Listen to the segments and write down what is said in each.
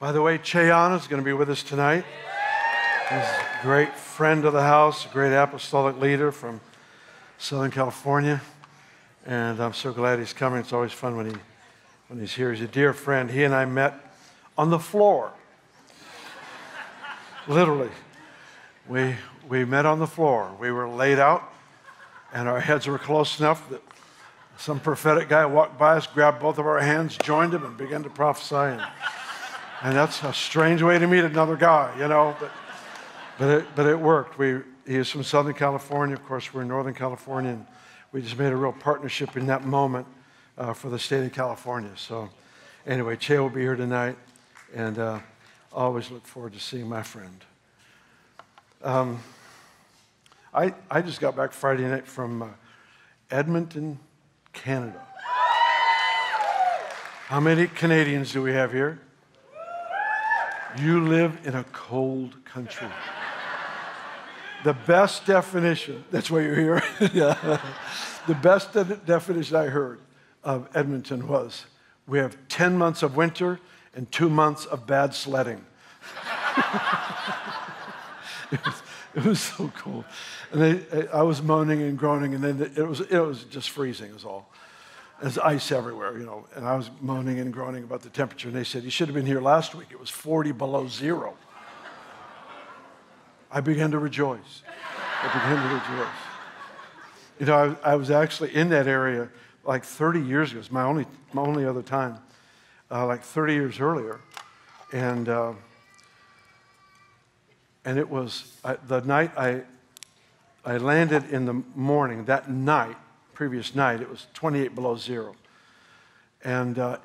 By the way, Cheyana's going to be with us tonight. She's a great friend of the house, a great apostolic leader from Southern California. And I'm so glad he's coming. It's always fun when he's here. He's a dear friend. He and I met on the floor. Literally. We met on the floor. We were laid out, and our heads were close enough that some prophetic guy walked by us, grabbed both of our hands, joined him, and began to prophesy. And that's a strange way to meet another guy, you know. But it worked. He is from Southern California. Of course, we're in Northern California, and we just made a real partnership in that moment for the state of California. So anyway, Che will be here tonight, and always look forward to seeing my friend. I just got back Friday night from Edmonton, Canada. How many Canadians do we have here? You live in a cold country. The best definition, that's why you're here. Yeah. The best definition I heard of Edmonton was, we have 10 months of winter and 2 months of bad sledding. It was so cool. And I was moaning and groaning, and then it was just freezing is all. There's ice everywhere, you know. And I was moaning and groaning about the temperature, and they said, you should have been here last week. It was 40 below zero. I began to rejoice. You know, I was actually in that area like 30 years ago. It's my only other time, like 30 years earlier. And it was the night I landed in the morning, that night, previous night, it was 28 below zero. And I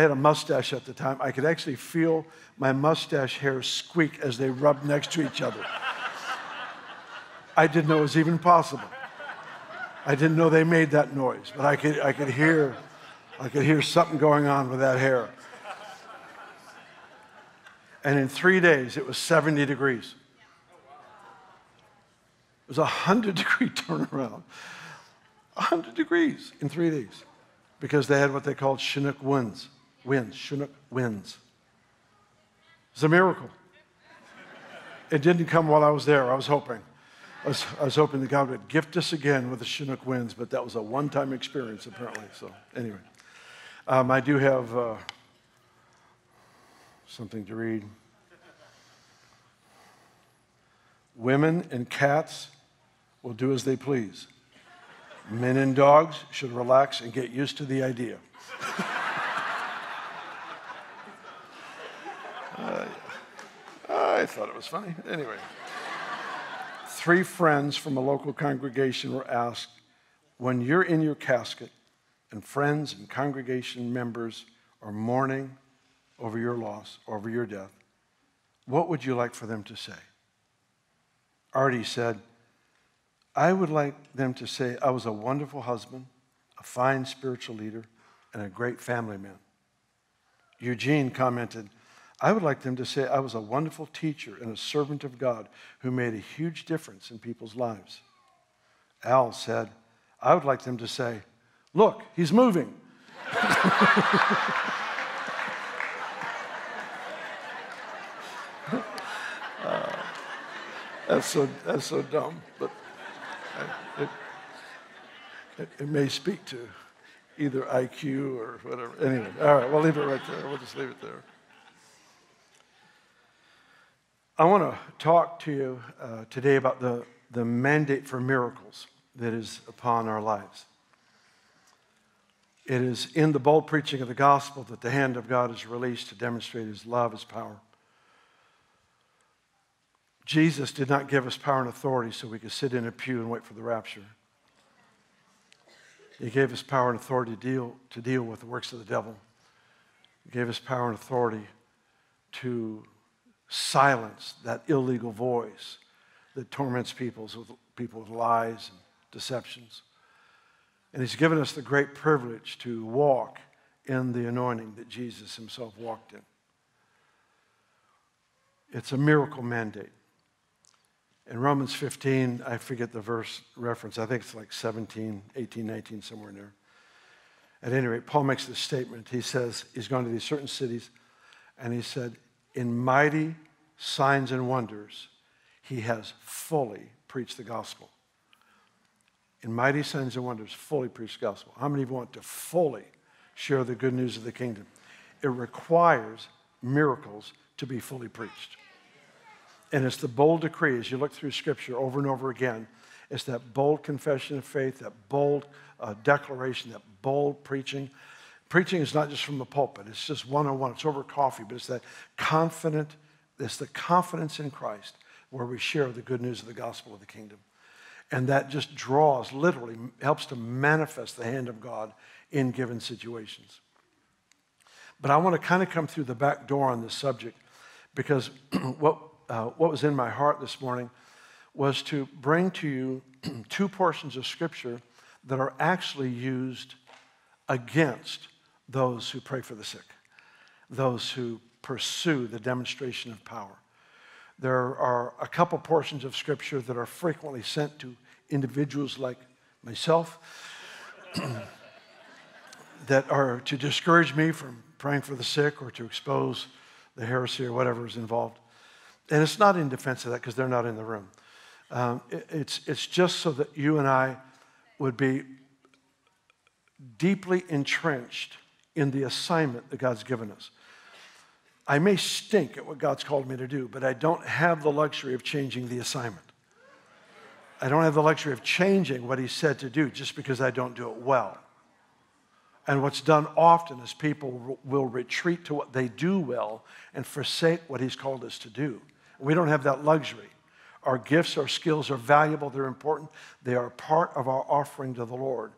had a mustache at the time. I could actually feel my mustache hairs squeak as they rubbed next to each other. I didn't know it was even possible. I didn't know they made that noise, but I could hear something going on with that hair. And in 3 days, it was 70 degrees. It was a 100-degree turnaround. 100 degrees in 3 days. Because they had what they called Chinook winds. Chinook winds. It's a miracle. It didn't come while I was there. I was hoping. I was hoping that God would gift us again with the Chinook winds, but that was a one-time experience, apparently. So anyway, I do have something to read. Women and cats will do as they please. Men and dogs should relax and get used to the idea. I thought it was funny. Anyway, 3 friends from a local congregation were asked, when you're in your casket and friends and congregation members are mourning over your loss, over your death, what would you like for them to say? Artie said, I would like them to say, I was a wonderful husband, a fine spiritual leader, and a great family man. Eugene commented, I would like them to say, I was a wonderful teacher and a servant of God who made a huge difference in people's lives. Al said, I would like them to say, look, he's moving. That's so dumb, but it may speak to either IQ or whatever. Anyway, all right, we'll leave it right there. We'll just leave it there. I want to talk to you today about the mandate for miracles that is upon our lives. It is in the bold preaching of the gospel that the hand of God is released to demonstrate his love, his power. Jesus did not give us power and authority so we could sit in a pew and wait for the rapture. He gave us power and authority to deal with the works of the devil. He gave us power and authority to silence that illegal voice that torments people with lies and deceptions. And he's given us the great privilege to walk in the anointing that Jesus himself walked in. It's a miracle mandate. In Romans 15, I forget the verse reference. I think it's like 17, 18, 19, somewhere in there. At any rate, Paul makes this statement. He says he's gone to these certain cities, and he said, in mighty signs and wonders, he has fully preached the gospel. In mighty signs and wonders, fully preached the gospel. How many want to fully share the good news of the kingdom? It requires miracles to be fully preached. And it's the bold decree, as you look through Scripture over and over again, it's that bold confession of faith, that bold declaration, that bold preaching. Preaching is not just from the pulpit. It's just one-on-one. It's over coffee, but it's that confident, it's the confidence in Christ where we share the good news of the gospel of the kingdom. And that just draws, literally, helps to manifest the hand of God in given situations. But I want to kind of come through the back door on this subject, because what was in my heart this morning was to bring to you two portions of Scripture that are actually used against those who pray for the sick, those who pursue the demonstration of power. There are a couple portions of Scripture that are frequently sent to individuals like myself that are to discourage me from praying for the sick or to expose the heresy or whatever is involved. And it's not in defense of that, because they're not in the room. It's just so that you and I would be deeply entrenched in the assignment that God's given us. I may stink at what God's called me to do, but I don't have the luxury of changing the assignment. I don't have the luxury of changing what he said to do just because I don't do it well. And what's done often is people will retreat to what they do well and forsake what he's called us to do. We don't have that luxury. Our gifts, our skills are valuable, they're important. They are part of our offering to the Lord.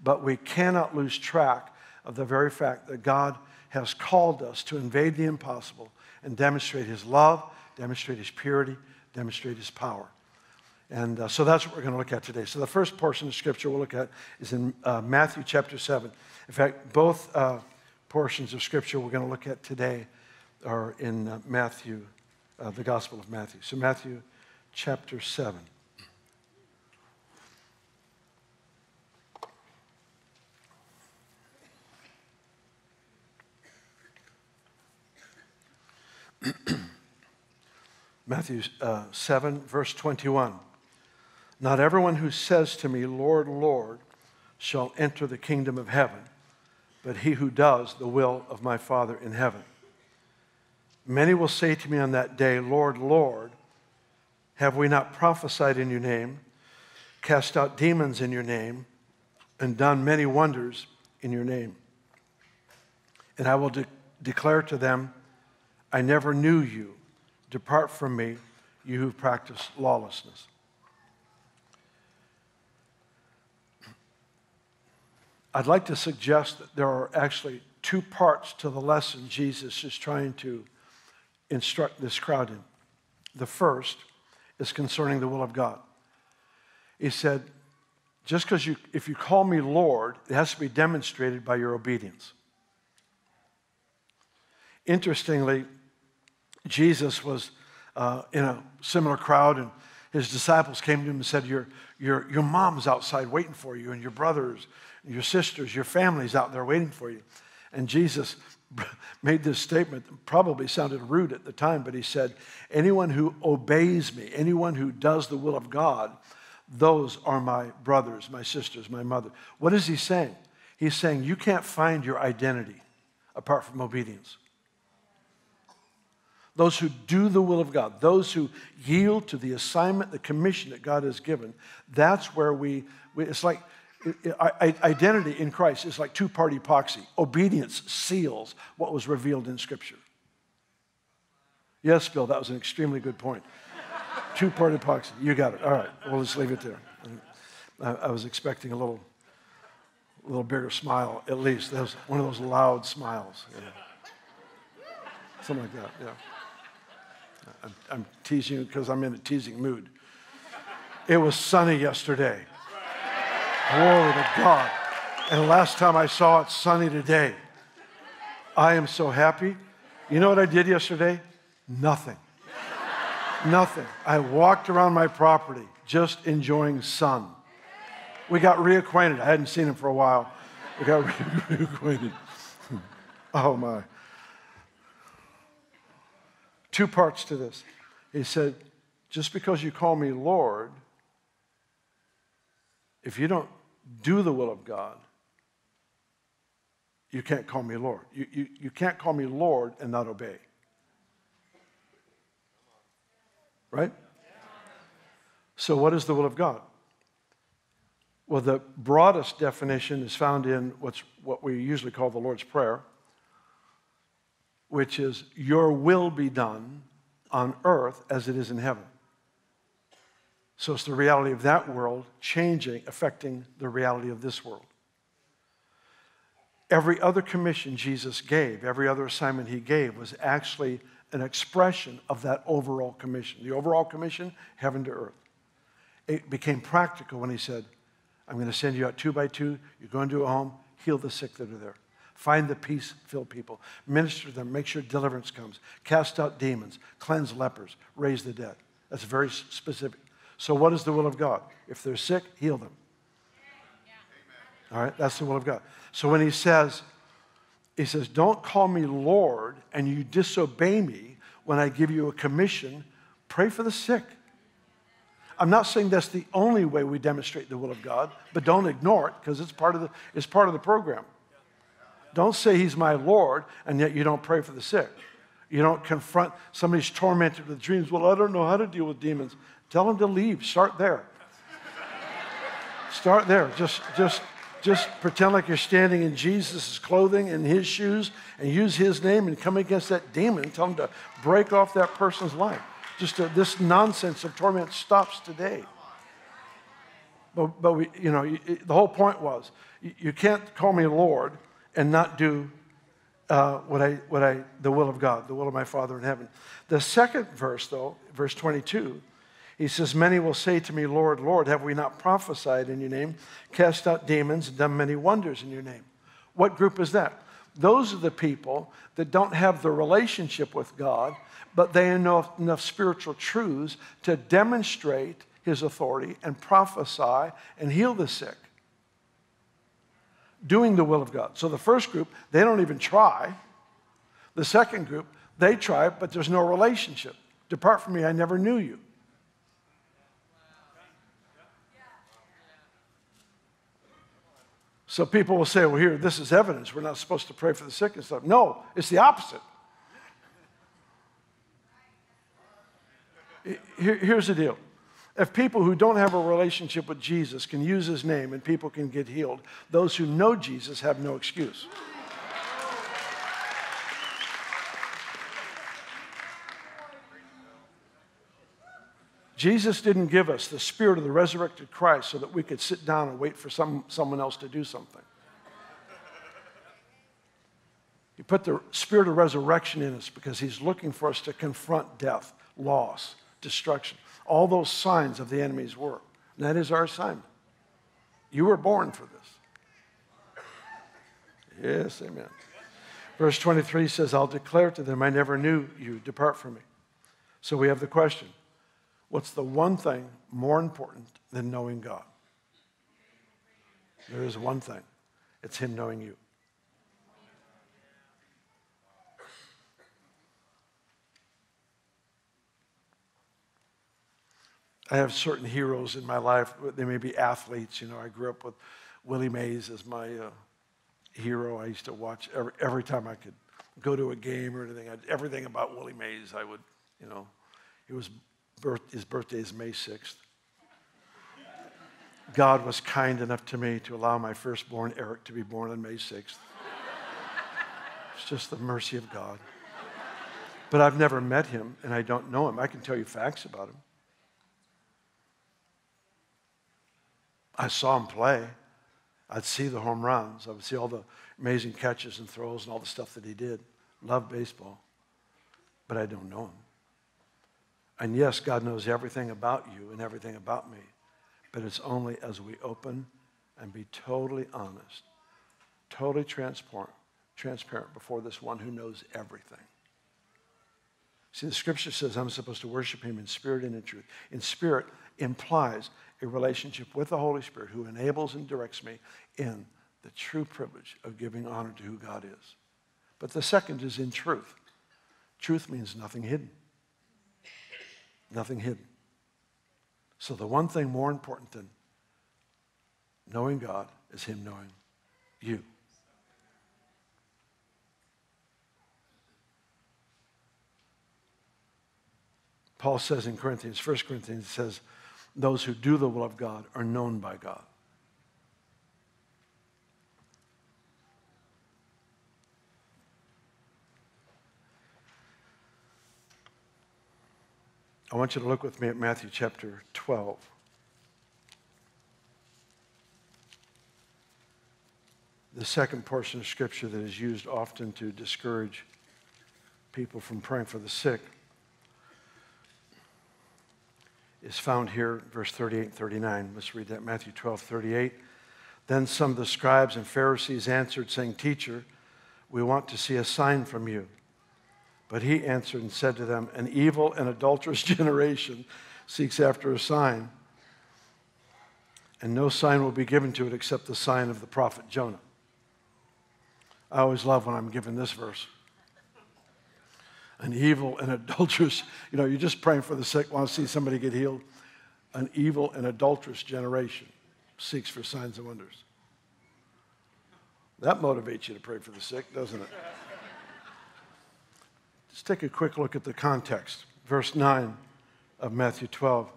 But we cannot lose track of the very fact that God has called us to invade the impossible and demonstrate his love, demonstrate his purity, demonstrate his power. And so that's what we're going to look at today. So the first portion of Scripture we'll look at is in Matthew chapter 7. In fact, both portions of Scripture we're going to look at today are in Matthew, the Gospel of Matthew. So Matthew chapter 7. Matthew 7, verse 21. Not everyone who says to me, Lord, Lord, shall enter the kingdom of heaven, but he who does the will of my Father in heaven. Many will say to me on that day, Lord, Lord, have we not prophesied in your name, cast out demons in your name, and done many wonders in your name? And I will declare to them, I never knew you. Depart from me, you who practice lawlessness. I'd like to suggest that there are actually two parts to the lesson Jesus is trying to instruct this crowd in. The first is concerning the will of God. He said, just because if you call me Lord, it has to be demonstrated by your obedience. Interestingly, Jesus was in a similar crowd, and his disciples came to him and said, your mom's outside waiting for you, and your brothers, and your sisters, your family's out there waiting for you. And Jesus made this statement that probably sounded rude at the time, but he said, anyone who obeys me, anyone who does the will of God, those are my brothers, my sisters, my mother. What is he saying? He's saying you can't find your identity apart from obedience. Those who do the will of God, those who yield to the assignment, the commission that God has given, that's where it's like identity in Christ is like two-party proxy. Obedience seals what was revealed in Scripture. Yes, Bill, that was an extremely good point. Two-party proxy, you got it. All right, we'll just leave it there. I was expecting a little bigger smile, at least. That was one of those loud smiles. You know. Something like that, yeah. I'm teasing you because I'm in a teasing mood. It was sunny yesterday. Glory to God. And last time I saw it, sunny today. I am so happy. You know what I did yesterday? Nothing. Nothing. I walked around my property just enjoying sun. We got reacquainted. I hadn't seen him for a while. We got reacquainted. Oh, my. two parts to this. He said, just because you call me Lord, if you don't do the will of God, you can't call me Lord. You can't call me Lord and not obey. Right? So what is the will of God? Well, the broadest definition is found in what we usually call the Lord's Prayer, which is, your will be done on earth as it is in heaven. So it's the reality of that world changing, affecting the reality of this world. Every other commission Jesus gave, every other assignment he gave, was actually an expression of that overall commission. The overall commission, heaven to earth. It became practical when he said, I'm going to send you out 2 by 2. You go into a home, heal the sick that are there. Find the peace-filled people. Minister to them. Make sure deliverance comes. Cast out demons. Cleanse lepers. Raise the dead. That's very specific. So what is the will of God? If they're sick, heal them. All right, that's the will of God. So when he says, don't call me Lord and you disobey me when I give you a commission, pray for the sick. I'm not saying that's the only way we demonstrate the will of God, but don't ignore it because it's part of the program. Don't say he's my Lord, and yet you don't pray for the sick. You don't confront somebody's tormented with dreams. Well, I don't know how to deal with demons. Tell them to leave. Start there. Start there. Just pretend like you're standing in Jesus' clothing and his shoes and use his name and come against that demon. Tell them to break off that person's life. This nonsense of torment stops today. But we, you know, the whole point was, you can't call me Lord and not do the will of God, the will of my Father in heaven. The second verse, though, verse 22, he says, many will say to me, Lord, Lord, have we not prophesied in your name, cast out demons, and done many wonders in your name? What group is that? Those are the people that don't have the relationship with God, but they know enough spiritual truths to demonstrate his authority and prophesy and heal the sick. Doing the will of God. So the first group, they don't even try. The second group, they try, but there's no relationship. Depart from me, I never knew you. So people will say, well, here, this is evidence. We're not supposed to pray for the sick and stuff. No, it's the opposite. Here's the deal. If people who don't have a relationship with Jesus can use his name and people can get healed, those who know Jesus have no excuse. Jesus didn't give us the spirit of the resurrected Christ so that we could sit down and wait for someone else to do something. He put the spirit of resurrection in us because he's looking for us to confront death, loss, destruction. All those signs of the enemy's work. And that is our assignment. You were born for this. Yes, amen. Verse 23 says, I'll declare to them, I never knew you. Depart from me. So we have the question, what's the one thing more important than knowing God? There is one thing. It's him knowing you. I have certain heroes in my life. They may be athletes. You know, I grew up with Willie Mays as my hero. I used to watch every time I could go to a game or anything. Everything about Willie Mays, I would, you know. His birthday is May 6th. God was kind enough to me to allow my firstborn, Eric, to be born on May 6th. It's just the mercy of God. But I've never met him, and I don't know him. I can tell you facts about him. I saw him play. I'd see the home runs. I would see all the amazing catches and throws and all the stuff that he did. Loved baseball, but I don't know him. And yes, God knows everything about you and everything about me, but it's only as we open and be totally honest, totally transparent before this one who knows everything. See, the scripture says I'm supposed to worship him in spirit and in truth. In spirit implies a relationship with the Holy Spirit who enables and directs me in the true privilege of giving honor to who God is. But the second is in truth. Truth means nothing hidden. nothing hidden. So the one thing more important than knowing God is him knowing you. Paul says in Corinthians, 1 Corinthians, he says, those who do the will of God are known by God. I want you to look with me at Matthew chapter 12. The second portion of Scripture that is used often to discourage people from praying for the sick is found here, verse 38 and 39. Let's read that, Matthew 12, 38. Then some of the scribes and Pharisees answered, saying, Teacher, we want to see a sign from you. But he answered and said to them, an evil and adulterous generation seeks after a sign, and no sign will be given to it except the sign of the prophet Jonah. I always love when I'm given this verse. An evil and adulterous, you know, you're just praying for the sick, want to see somebody get healed. An evil and adulterous generation seeks for signs and wonders. That motivates you to pray for the sick, doesn't it? Let's take a quick look at the context. Verse 9 of Matthew 12.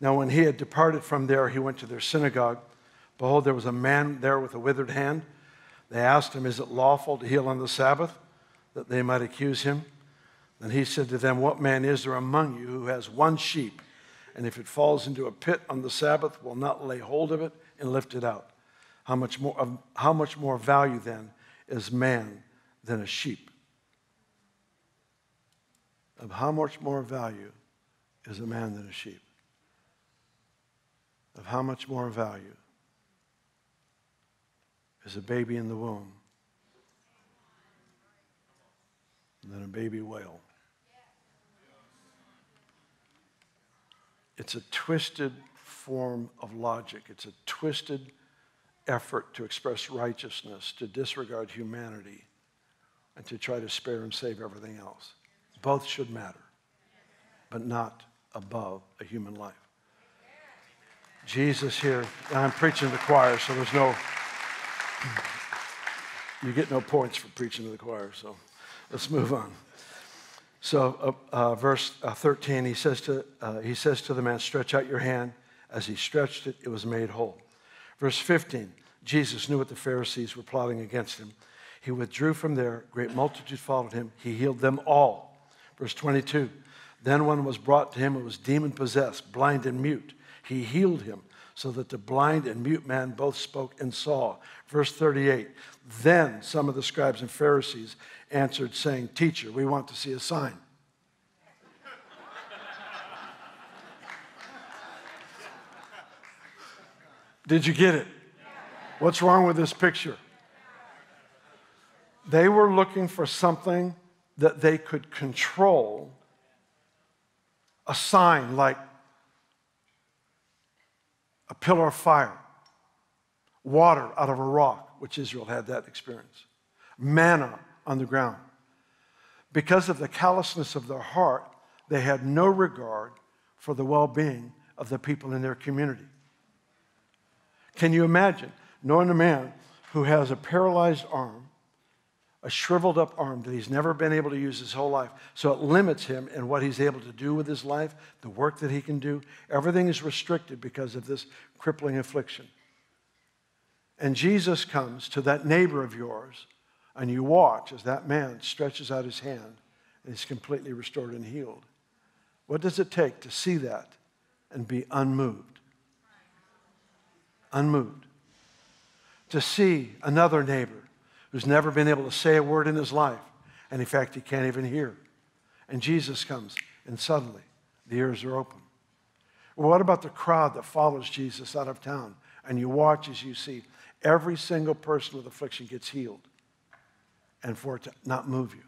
Now when he had departed from there, he went to their synagogue. Behold, there was a man there with a withered hand. They asked him, is it lawful to heal on the Sabbath, that they might accuse him? Then he said to them, what man is there among you who has one sheep, and if it falls into a pit on the Sabbath, will not lay hold of it and lift it out? How much more value then is man than a sheep? Of how much more value is a man than a sheep? Of how much more value is a baby in the womb than a baby whale? It's a twisted form of logic. It's a twisted effort to express righteousness, to disregard humanity, and to try to spare and save everything else. Both should matter, but not above a human life. Jesus here, and I'm preaching to the choir, so there's no, you get no points for preaching to the choir, so let's move on. So verse 13, he says to the man, stretch out your hand. As he stretched it, it was made whole. Verse 15, Jesus knew what the Pharisees were plotting against him. He withdrew from there. Great multitude followed him. He healed them all. Verse 22, then one was brought to him who was demon-possessed, blind and mute. He healed him so that the blind and mute man both spoke and saw. Verse 38, then some of the scribes and Pharisees answered, saying, Teacher, we want to see a sign. Did you get it? What's wrong with this picture? They were looking for something that they could control, a sign like a pillar of fire, water out of a rock, which Israel had that experience, manna on the ground. Because of the callousness of their heart, they had no regard for the well-being of the people in their community. Can you imagine knowing a man who has a paralyzed arm, a shriveled up arm that he's never been able to use his whole life. So it limits him in what he's able to do with his life, the work that he can do. Everything is restricted because of this crippling affliction. And Jesus comes to that neighbor of yours, and you watch as that man stretches out his hand and is completely restored and healed. What does it take to see that and be unmoved? Unmoved. To see another neighbor who's never been able to say a word in his life, and in fact, he can't even hear. And Jesus comes, and suddenly, the ears are open. Well, what about the crowd that follows Jesus out of town, and you watch as you see every single person with affliction gets healed, and for it to not move you?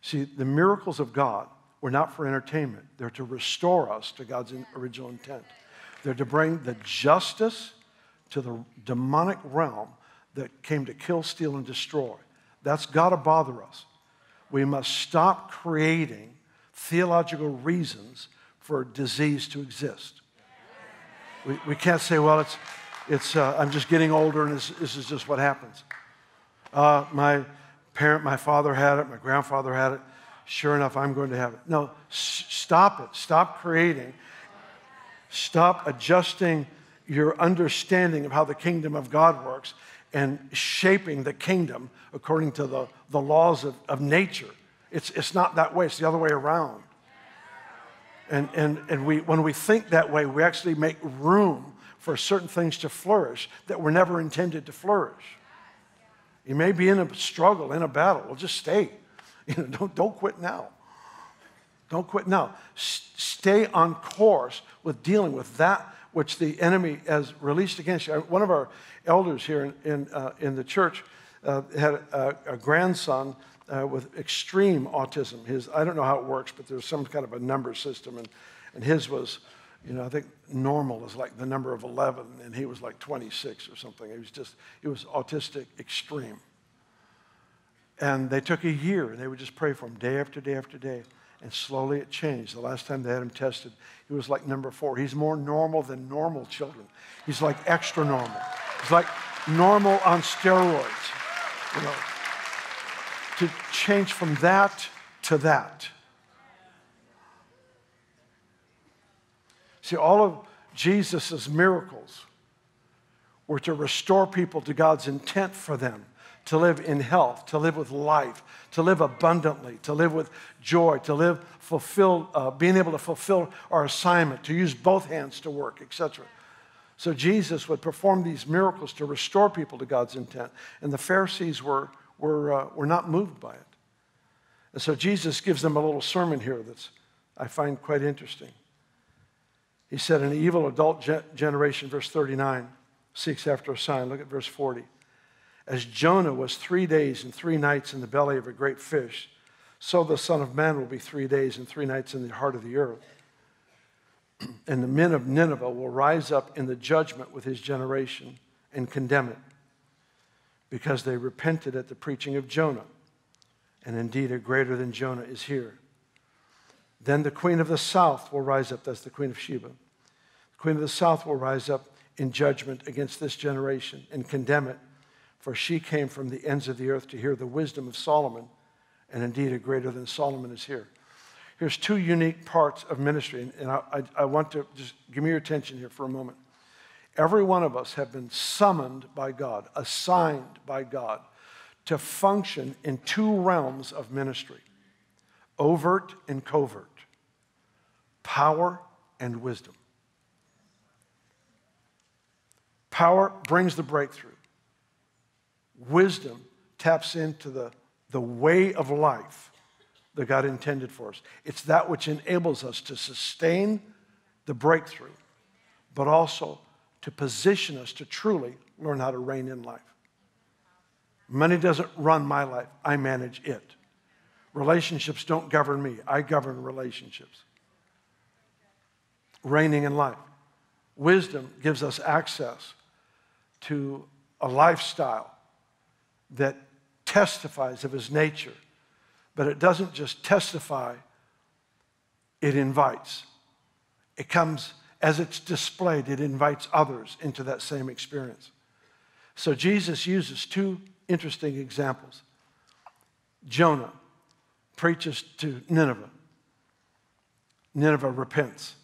See, the miracles of God were not for entertainment. They're to restore us to God's original intent. They're to bring the justice to the demonic realm that came to kill, steal, and destroy. That's got to bother us. We must stop creating theological reasons for disease to exist. We can't say, well, I'm just getting older and this is just what happens. My father had it, my grandfather had it. Sure enough, I'm going to have it. No, stop it. Stop creating. Stop adjusting your understanding of how the kingdom of God works and shaping the kingdom according to the laws of nature. It's not that way. It's the other way around. And when we think that way, we actually make room for certain things to flourish that were never intended to flourish. You may be in a struggle, in a battle. Well, just stay. You know, don't quit now. Don't quit now. Stay on course with dealing with that which the enemy has released against you. One of our elders here in the church had a grandson with extreme autism. I don't know how it works, but there's some kind of a number system, and his was, you know, I think normal is like the number of 11, and he was like 26 or something. It was autistic extreme. And they took a year, and they would just pray for him day after day after day. And slowly it changed. The last time they had him tested, he was like number 4. He's more normal than normal children. He's like extra normal. He's like normal on steroids. You know, to change from that to that. See, all of Jesus' miracles were to restore people to God's intent for them. To live in health, to live with life, to live abundantly, to live with joy, to live fulfilled, being able to fulfill our assignment, to use both hands to work, etc. So Jesus would perform these miracles to restore people to God's intent, and the Pharisees were not moved by it. And so Jesus gives them a little sermon here that's I find quite interesting. He said, "An evil adult generation," verse 39, "seeks after a sign." Look at verse 40. "As Jonah was 3 days and 3 nights in the belly of a great fish, so the Son of Man will be 3 days and 3 nights in the heart of the earth. And the men of Nineveh will rise up in the judgment with his generation and condemn it, because they repented at the preaching of Jonah. And indeed, a greater than Jonah is here. Then the queen of the south will rise up," that's the queen of Sheba, "the queen of the south will rise up in judgment against this generation and condemn it, for she came from the ends of the earth to hear the wisdom of Solomon, and indeed a greater than Solomon is here." Here's two unique parts of ministry, and I want to just give me your attention here for a moment. Every one of us have been summoned by God, assigned by God, to function in 2 realms of ministry, overt and covert, power and wisdom. Power brings the breakthrough. Wisdom taps into the way of life that God intended for us. It's that which enables us to sustain the breakthrough, but also to position us to truly learn how to reign in life. Money doesn't run my life. I manage it. Relationships don't govern me. I govern relationships. Reigning in life. Wisdom gives us access to a lifestyle that testifies of his nature, but it doesn't just testify, it invites. It comes, as it's displayed, it invites others into that same experience. So Jesus uses 2 interesting examples. Jonah preaches to Nineveh. Nineveh repents.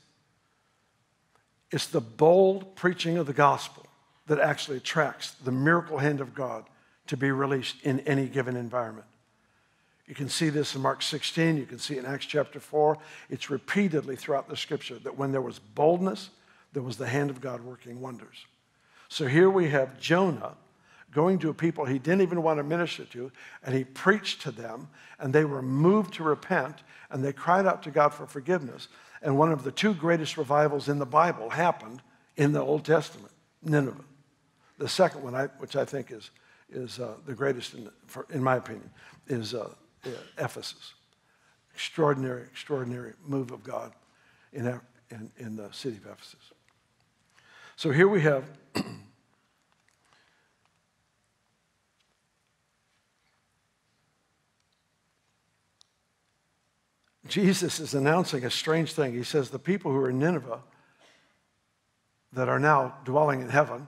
It's the bold preaching of the gospel that actually attracts the miracle hand of God to be released in any given environment. You can see this in Mark 16. You can see it in Acts chapter 4. It's repeatedly throughout the scripture that when there was boldness, there was the hand of God working wonders. So here we have Jonah going to a people he didn't even want to minister to, and he preached to them, and they were moved to repent, and they cried out to God for forgiveness. And one of the 2 greatest revivals in the Bible happened in the Old Testament, Nineveh. The second one, which I think is the greatest, in my opinion, is Ephesus. Extraordinary, extraordinary move of God in the city of Ephesus. So here we have Jesus is announcing a strange thing. He says, the people who are in Nineveh that are now dwelling in heaven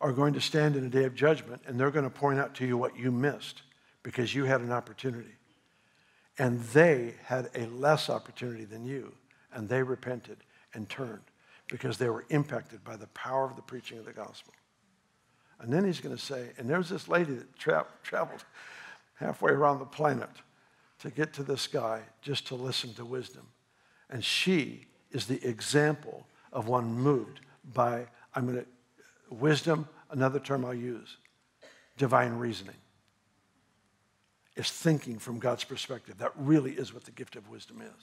are going to stand in a day of judgment, and they're going to point out to you what you missed because you had an opportunity. And they had a less opportunity than you, and they repented and turned because they were impacted by the power of the preaching of the gospel. And then he's going to say, and there's this lady that traveled halfway around the planet to get to this guy just to listen to wisdom. And she is the example of one moved by, wisdom, another term I'll use, divine reasoning. It's thinking from God's perspective. That really is what the gift of wisdom is.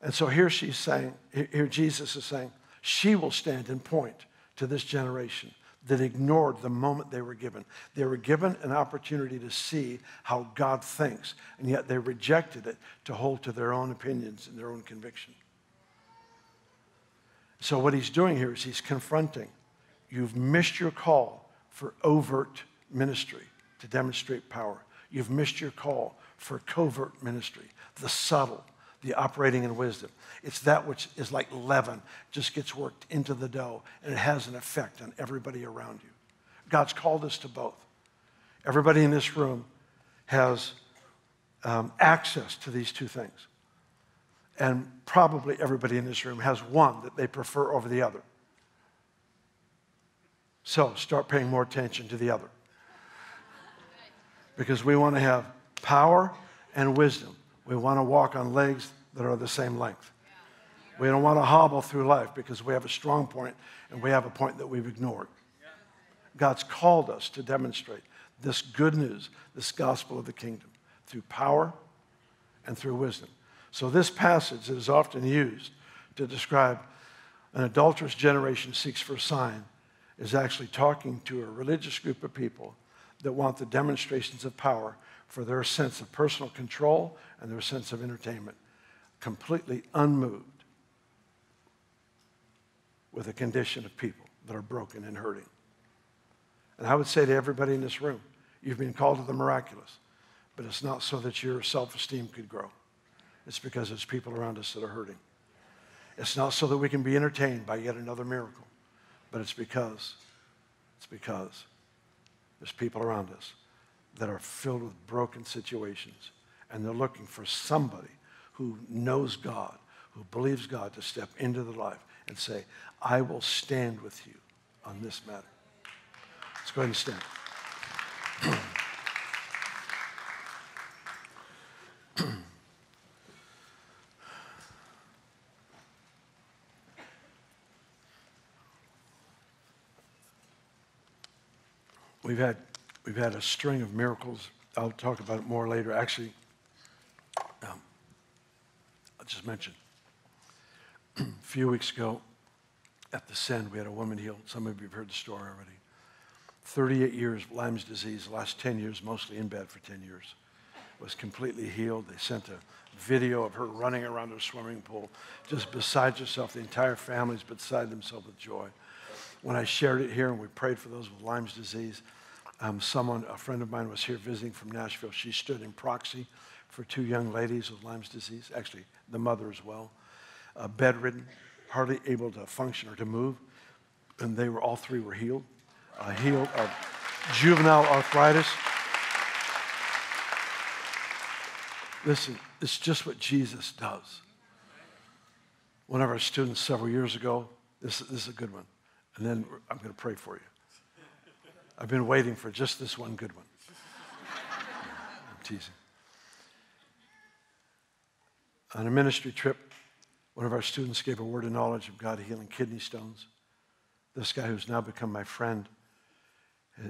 And so here she's saying, here Jesus is saying, she will stand and point to this generation that ignored the moment they were given. They were given an opportunity to see how God thinks, and yet they rejected it to hold to their own opinions and their own conviction. So what he's doing here is he's confronting. You've missed your call for overt ministry to demonstrate power. You've missed your call for covert ministry, the subtle, the operating in wisdom. It's that which is like leaven, just gets worked into the dough, and it has an effect on everybody around you. God's called us to both. Everybody in this room has access to these two things. And probably everybody in this room has one that they prefer over the other. So start paying more attention to the other. Because we want to have power and wisdom. We want to walk on legs that are the same length. We don't want to hobble through life because we have a strong point and we have a point that we've ignored. God's called us to demonstrate this good news, this gospel of the kingdom, through power and through wisdom. So this passage is often used to describe an adulterous generation seeks for a sign is actually talking to a religious group of people that want the demonstrations of power for their sense of personal control and their sense of entertainment, completely unmoved with the condition of people that are broken and hurting. And I would say to everybody in this room, you've been called to the miraculous, but it's not so that your self-esteem could grow. It's because there's people around us that are hurting. It's not so that we can be entertained by yet another miracle, but it's because there's people around us that are filled with broken situations, and they're looking for somebody who knows God, who believes God, to step into their life and say, I will stand with you on this matter. Let's go ahead and stand. We've had a string of miracles. I'll talk about it more later. Actually, I'll just mention, a few weeks ago at The Send, we had a woman healed. Some of you have heard the story already. 38 years of Lyme's disease, the last 10 years, mostly in bed for 10 years. Was completely healed. They sent a video of her running around her swimming pool, just beside herself. The entire family's beside themselves with joy. When I shared it here and we prayed for those with Lyme's disease, a friend of mine was here visiting from Nashville. She stood in proxy for two young ladies with Lyme's disease, actually the mother as well, bedridden, hardly able to function or to move. And they were, all three were healed. Healed of juvenile arthritis. Listen, it's just what Jesus does. One of our students several years ago, this is a good one. And then I'm going to pray for you. I've been waiting for just this one good one. I'm teasing. On a ministry trip, one of our students gave a word of knowledge of God healing kidney stones. This guy who's now become my friend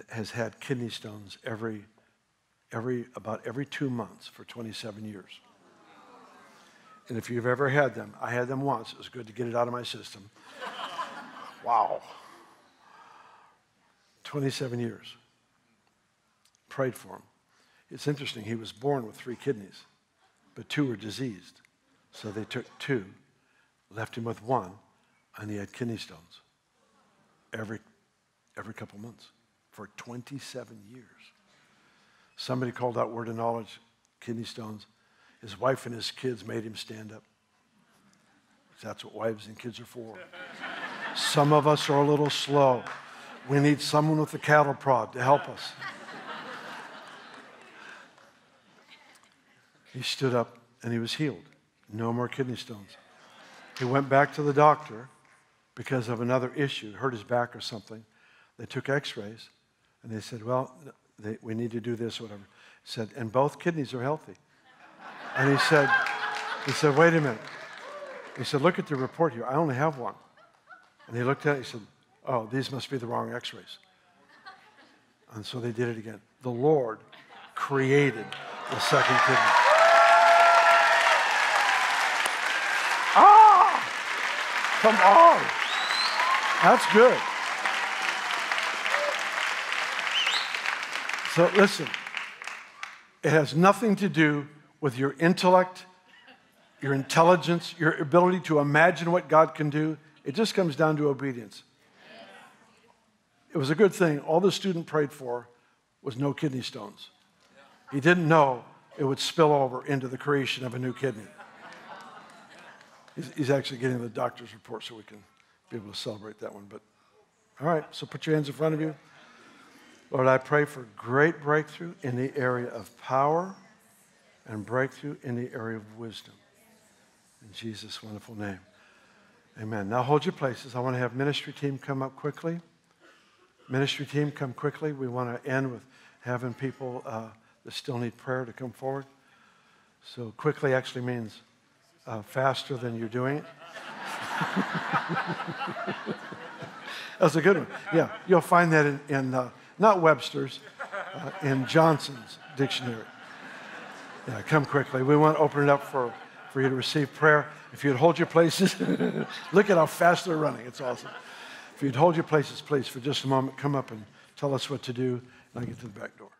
has had kidney stones about every 2 months for 27 years. And if you've ever had them, I had them once. It was good to get it out of my system. Wow. 27 years. Prayed for him. It's interesting. He was born with 3 kidneys, but 2 were diseased. So they took 2, left him with 1, and he had kidney stones every couple months for 27 years. Somebody called out word of knowledge, kidney stones. His wife and his kids made him stand up. That's what wives and kids are for. Some of us are a little slow. We need someone with a cattle prod to help us. He stood up and he was healed. No more kidney stones. He went back to the doctor because of another issue, hurt his back or something. They took x-rays and they said, well, we need to do this or whatever. He said, and both kidneys are healthy. And he said, wait a minute. He said, look at the report here. I only have one. And he looked at it, he said, oh, these must be the wrong x-rays. And so they did it again. The Lord created the second kidney. Ah! Come on. That's good. So listen, it has nothing to do with your intellect, your intelligence, your ability to imagine what God can do. It just comes down to obedience. It was a good thing. All the student prayed for was no kidney stones. He didn't know it would spill over into the creation of a new kidney. He's actually getting the doctor's report so we can be able to celebrate that one. But all right, so put your hands in front of you. Lord, I pray for great breakthrough in the area of power and breakthrough in the area of wisdom. In Jesus' wonderful name, amen. Now hold your places. I want to have ministry team come up quickly. Ministry team, come quickly. We want to end with having people that still need prayer to come forward. So quickly actually means faster than you're doing it. That's a good one. Yeah, you'll find that in not Webster's, in Johnson's dictionary. Yeah, come quickly. We want to open it up for you to receive prayer. If you'd hold your places, look at how fast they're running. It's awesome. If you'd hold your places, please, for just a moment, come up and tell us what to do, and I'll get to the back door.